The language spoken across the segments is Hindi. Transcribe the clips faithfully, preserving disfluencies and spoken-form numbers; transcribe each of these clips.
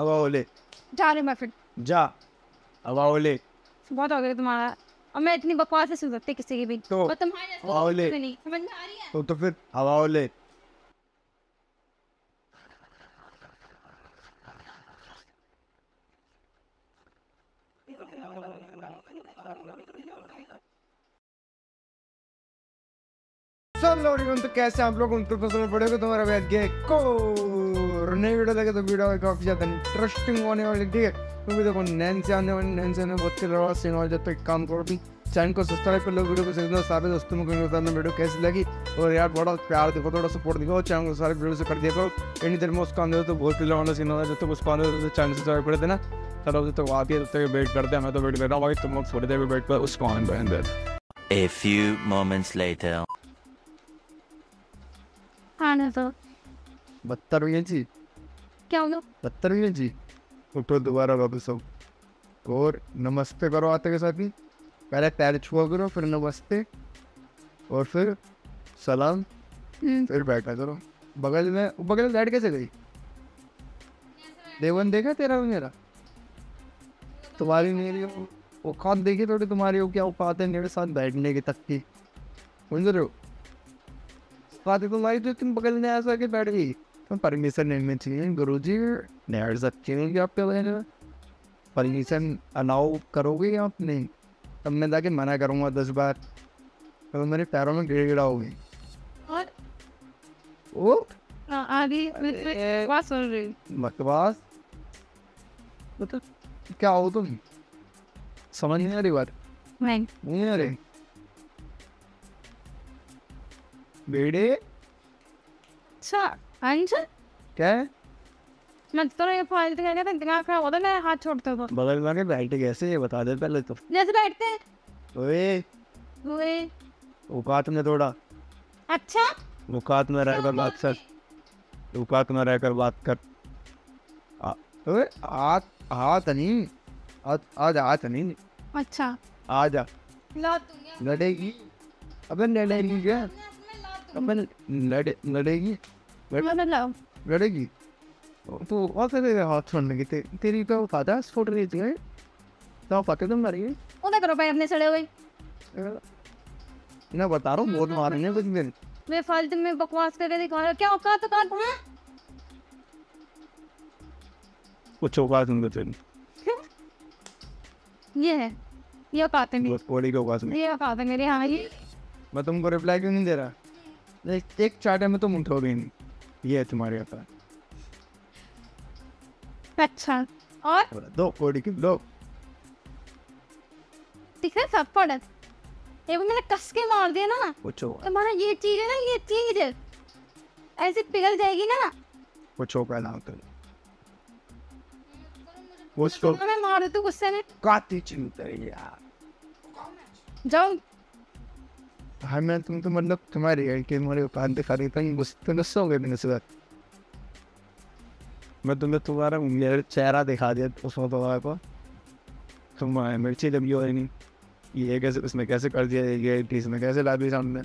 अवाओले जा रे मफिन जा अवाओले। बहुत हो गया तुम्हारा। अब मैं इतनी बकवास से सुनते किसी की भी तो अवाओले नहीं समझ में आ रही है तो तो फिर अवाओले। तो कैसे आप लोग उनको पसंद पड़ेगा तुम्हारा बैठ गया को नई वीडियो लगे तो वीडियो काफी ज्यादा इंटरेस्टिंग होने वाली ठीक है क्योंकि देखो नैन से आने वाली नैन से आने बहुत से सिंह और जब तक काम करो भी चैनल को सब्सक्राइब कर लो वीडियो को समझना सारे दोस्तों में वीडियो कैसी लगी और यार बड़ा प्यार देखो थोड़ा सपोर्ट दिखाओ चैनल को सारे वीडियो से कर दिया करो एनी देर में उसका आने तो बहुत पिल्ला सीन होता है जब तक उसको आने तो चैनल सब्सक्राइब कर देना चलो जब तक आती है तब तक वेट करते हैं मैं तो वेट कर रहा हूँ तुम लोग थोड़ी देर वेट कर उसको आने पर बदतर हुई जी क्या होगा बदतर हुई जी उठो दोबारा वापस आओ और नमस्ते करो आते के साथ ही पहले पैर छुआ करो फिर नमस्ते और फिर सलाम फिर बैठा करो बगल में बगल में लाइट कैसे गई देवन देखा तेरा मेरा तुम्हारी मेरी वो खाद देखी थोड़ी तुम्हारी हो क्या औकात है मेरे साथ बैठने की तक की समझ रहे हो बात तुम्हारी जो तुम बगल में ऐसा के बैठ गई तुम परमिशन लेनी चाहिए गुरु जी नहीं सकते नहीं कि आपके बगल परमिशन अलाउ करोगे आप नहीं तब मैं जाके मना करूँगा दस बार तो मेरे पैरों में गिर गिरा होगी और ओ आदि बकवास सुन रही बकवास मतलब क्या हो तुम समझ नहीं आ रही बात नहीं आ रही बेड़े अच्छा अंजल क्या मैं तो ये फाइल तो कहने तक आंख खोल देना हाथ छोड़ता तो बगल में के बैठे कैसे ये बता दे पहले तो जैसे बैठते हैं ओए ओए औकात में थोड़ा अच्छा औकात में रहकर बात कर औकात में रहकर बात कर ओए हाथ हाथ नहीं आज हाथ नहीं अच्छा आ जा ला तू लड़ेगी अबे लड़ेगी क्या अपन लड़े लड़ेगी लड़ेगी तो और तेरे हाथ छोड़ने की ते, तेरी तो फादा छोड़ रही थी तो फाते तुम लड़ेगी उधर करो भाई अपने सड़े हुए ना बता रहा हूँ बहुत मारेंगे कुछ दिन मैं फालतू में बकवास करके दिखा रहा क्या औकात औकात है कुछ औकात उनको चाहिए ये है ये औकात है मेरी बॉडी की औकात है ये औकात है मेरी हाँ ये मैं तुमको रिप्लाई क्यों नहीं दे रहा एक चाटे में तो मुठो भी नहीं ये तुम्हारे आता अच्छा और दो कोड़ी की दो ठीक है सब पड़ा ये भी मैंने कस के मार दिया ना पूछो तुम्हारा ये चीज है ना ये चीज ऐसे पिघल जाएगी ना पूछो पहला होता वो स्टॉप मैं मार दूं गुस्से में काटी चिंता यार जाओ हाँ मैं तुम तो मतलब तुम्हारी है कि मेरे पास दिखा रही था गुस्से गुस्सा हो गया मेरे से मैं तुम्हें तुम्हारा मेरे चेहरा दिखा दिया उसमें तुम्हारे को तुम मिर्ची जब ये हो नहीं ये कैसे उसमें कैसे कर दिया ये टीस में कैसे ला दी सामने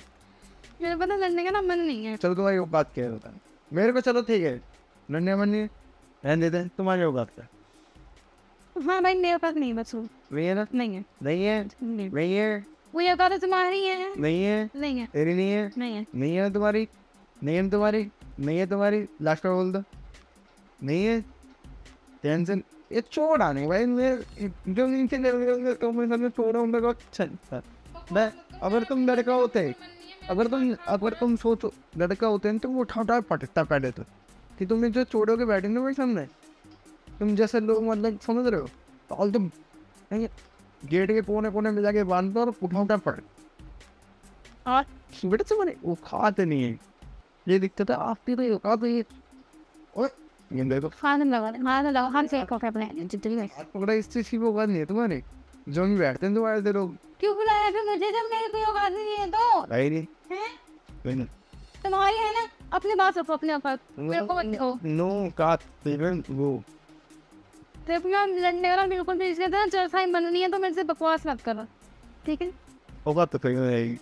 मेरे पता लड़ने का ना मन नहीं है चलो तुम्हारी बात क्या होता है मेरे को चलो ठीक है लड़ने मन नहीं रहने देते हैं तुम्हारी औकात का हाँ भाई मेरे पास नहीं बस वही है नहीं है नहीं है वही है वो ये औकात तुम्हारी है नहीं है नहीं है तेरी नहीं है नहीं है नहीं है तुम्हारी नहीं है तुम्हारी नहीं है तुम्हारी लास्ट में बोल दो नहीं है टेंशन ये छोड़ आने भाई मेरे जो नीचे लेवल तो मैं सब छोड़ा हूँ मेरे को मैं अगर तुम लड़का होते अगर तुम अगर तुम सोचो लड़का होते हैं तो वो उठा उठा पटकता पहले तो कि तुमने जो छोड़ो के बैठे ना मेरे सामने तुम जैसे लोग मतलब समझ रहे हो और तुम नहीं गेट के कोने कोने में जाके बांधता और उठा उठा पड़ और बेटे से मैंने वो खाते नहीं है ये दिक्कत है आपकी तो ये खाते ये और ये देखो खाने लगा खाने लगा हाथ से कॉफ़ी अपने जितनी गई पकड़ा इस चीज़ की वो बात नहीं है तुम्हारे जो भी बैठते हैं तुम्हारे से लोग क्यों बुलाया फिर मुझे जब मेरे कोई औकात नहीं है तो भाई नहीं हैं कोई नहीं तुम्हारी है ना अपने बात रखो अपने औकात मेरे को नो काट इवन वो तेरे को लड़ने वाला मेरे को भेज देता है चरसाई बननी है तो मेरे से बकवास मत करो ठीक है औकात तो कहीं नहीं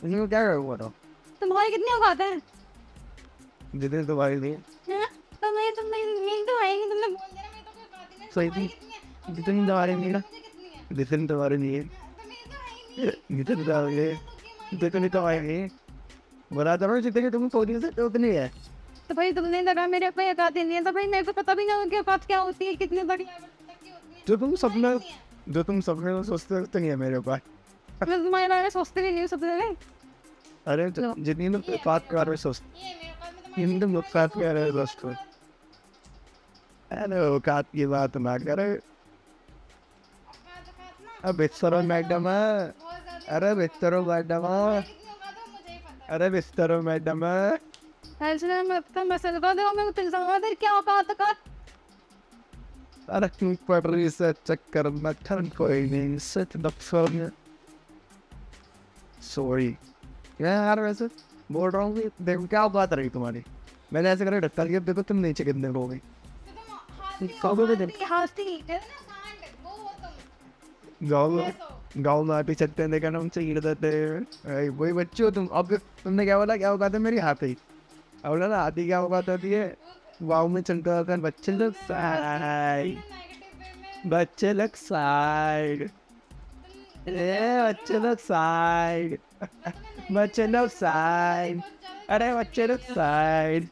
तुम क्या करोगे तो तुम्हारी कितनी औकात है जितनी तुम्हारी नहीं तो मैं तो मैं नींद तो आएगी, तुमने बोल देना मैं तो कोई बात ही नहीं सोई थी, तो नींद आ रही नहीं ना, दिसन तो आ रही नहीं है, नींद तो आ रही है, देखो नींद तो आएगी, बड़ा तो रोज देखो तुम सोती से तो नहीं है, तो भाई तुमने लगा मेरे पे एक आती नहीं है, तो भाई मेरे को पता भी नहीं होगा कि बात क्या होती है, कितनी बड़ी जो तुम सपना जो तुम सपने में सोचते तो नहीं है मेरे पास, मैं तुम्हारे सोचते भी नहीं सपने में। अरे जितनी लोग बात कर रहे सोचते हिंदू लोग बात कर रहे दोस्तों, अरे वो काट की बात ना करे, अब बिस्तरों मैडम, अरे बिस्तरों मैडम, अरे बिस्तरों मैडम, टेंशन में अपना मसल कर दो, मैं तुझे समझाते क्या होगा तो कर, अरे क्यों पढ़ रही है चक्कर में ठंड कोई नहीं सेट डॉक्टर में, सॉरी यार वैसे बोल रहा हूँ कि देखो क्या बात रही तुम्हारी, मैंने ऐसे करे ढक्का लिया, देखो तुम नीचे कितने हो गई, गाँव में आती चलते देखा ना उनसे गिर देते, वही बच्चे हो तुम, अब तुमने क्या बोला क्या होगा था मेरी हाथी, अब बोला ना हाथी क्या होगा था ये गाँव में चलता था, बच्चे लोग साइड, बच्चे लोग साइड, बच्चे लोग साइड, बच्चे लोग साइड, अरे बच्चे लोग साइड,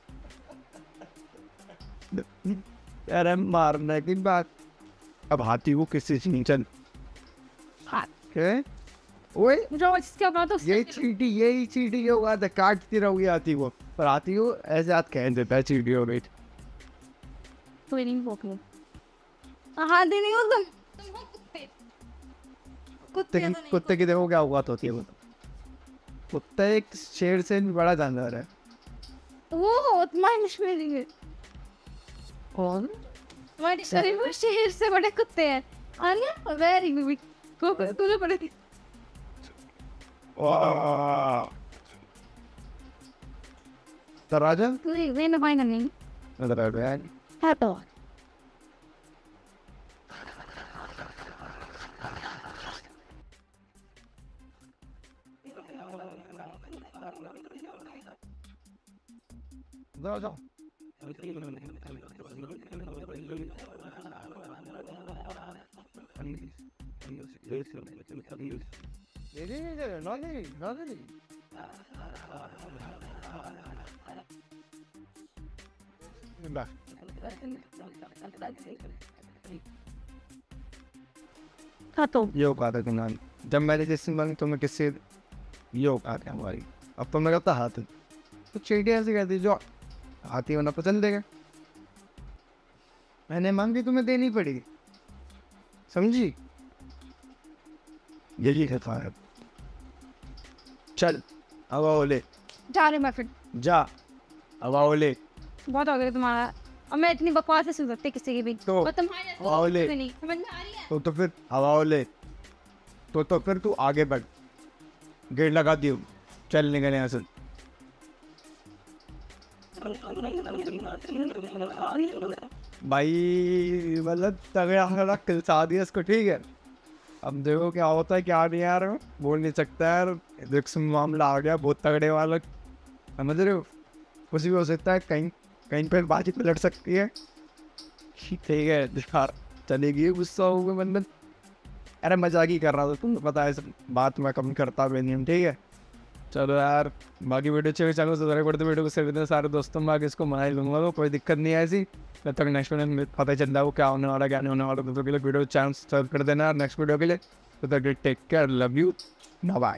अरे मारने की बात, अब हाथी को किसी से नहीं चल, ओए यही चीटी यही चीटी होगा तो काटती रहोगी हाथी को, पर हाथी को ऐसे हाथ कह देता है चीटी हो गई, तो नहीं बोलूं हाथी नहीं हो तुम कुत्ते कुत्ते की देखो क्या हुआ तो होती है, कुत्ता एक शेर से बड़ा जानवर है, वो माइनिश में दिखे कौन हमारी शरीर में शेर से बड़े कुत्ते हैं, अन्य वेरी गुड को तुझे पड़े थी, तराजन नहीं नहीं ना फाइन नहीं तराजन है तो जाओ जाओ योग आता है तुम्हारी, जब मैंने जैसे मांगी तुम्हें किससे योग आते हैं हमारी, अब तो मैं कहता हाथ तो चीटियाँ से कहती जो हाथी होना पसंद देगा, मैंने मांगी तुम्हें देनी पड़ेगी, समझी, यही कहता है, चल अब आओ ले जा रे, मैं फिर जा अब आओ ले, बहुत हो गया तुम्हारा, अब मैं इतनी बकवास से सुन सकती किसी की भी, तो तुम्हारे नहीं समझ में आ रही है, तो तो फिर हवाओ ले, तो तो फिर तू आगे बढ़, गेट लगा दियो, चल निकल यहाँ से, भाई मतलब तगड़ा तगड़ा खिलसा दिया इसको, ठीक है अब देखो क्या होता है क्या नहीं, यार बोल नहीं सकता यार, रिक्स मामला आ गया बहुत तगड़े वाला, समझ रहे हो, कुछ भी हो सकता है, कहीं कहीं पर बातचीत में लड़ सकती है, ठीक है यार चलेगी, गुस्सा होगा मतलब, अरे मजाक ही कर रहा था, तुम पता है बात मैं कम करता भी नहीं, ठीक है चलो यार, बाकी वीडियो चाहिए चैनल सब्सक्राइब करते, वीडियो को शेयर करते सारे दोस्तों, बाकी इसको मना ही लूँगा, कोई दिक्कत नहीं है ऐसी, जब तक नेक्स्ट वीडियो में पता चल रहा हो क्या होने वाला क्या नहीं होने वाला, तो वीडियो चैनल सब्सक्राइब कर देना नेक्स्ट वीडियो के लिए, तो take care, love you, bye.